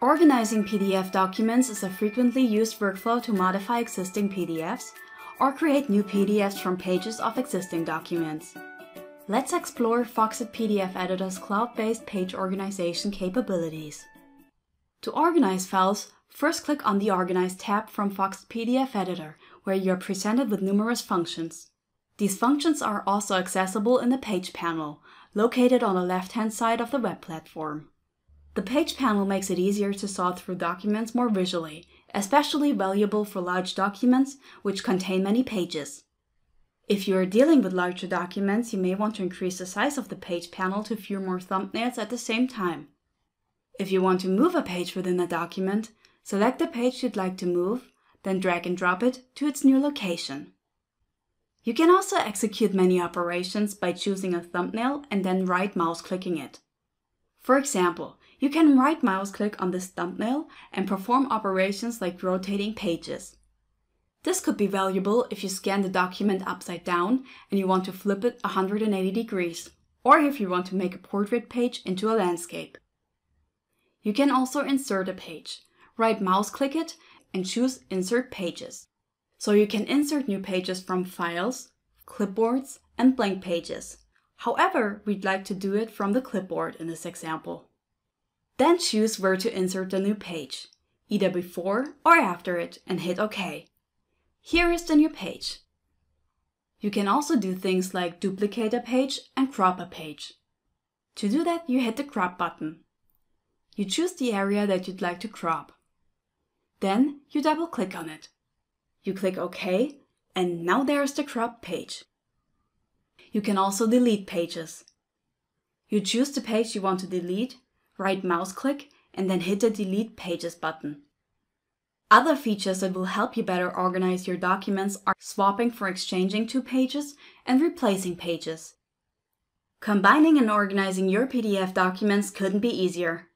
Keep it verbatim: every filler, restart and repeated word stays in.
Organizing P D F documents is a frequently used workflow to modify existing P D Fs or create new P D Fs from pages of existing documents. Let's explore Foxit P D F Editor's cloud-based page organization capabilities. To organize files, first click on the Organize tab from Foxit P D F Editor, where you are presented with numerous functions. These functions are also accessible in the Page panel, located on the left-hand side of the web platform. The Page panel makes it easier to sort through documents more visually, especially valuable for large documents which contain many pages. If you are dealing with larger documents, you may want to increase the size of the Page panel to view more thumbnails at the same time. If you want to move a page within a document, select the page you'd like to move, then drag and drop it to its new location. You can also execute many operations by choosing a thumbnail and then right mouse clicking it. For example, you can right mouse click on this thumbnail and perform operations like rotating pages. This could be valuable if you scan the document upside down and you want to flip it one hundred eighty degrees, or if you want to make a portrait page into a landscape. You can also insert a page. Right mouse click it and choose Insert Pages. So you can insert new pages from files, clipboards, and blank pages. However, we'd like to do it from the clipboard in this example. Then choose where to insert the new page, either before or after it, and hit OK. Here is the new page. You can also do things like duplicate a page and crop a page. To do that, you hit the crop button. You choose the area that you'd like to crop. Then you double-click on it. You click OK, and now there's the cropped page. You can also delete pages. You choose the page you want to delete, right-mouse click, and then hit the Delete Pages button. Other features that will help you better organize your documents are swapping for exchanging two pages and replacing pages. Combining and organizing your P D F documents couldn't be easier.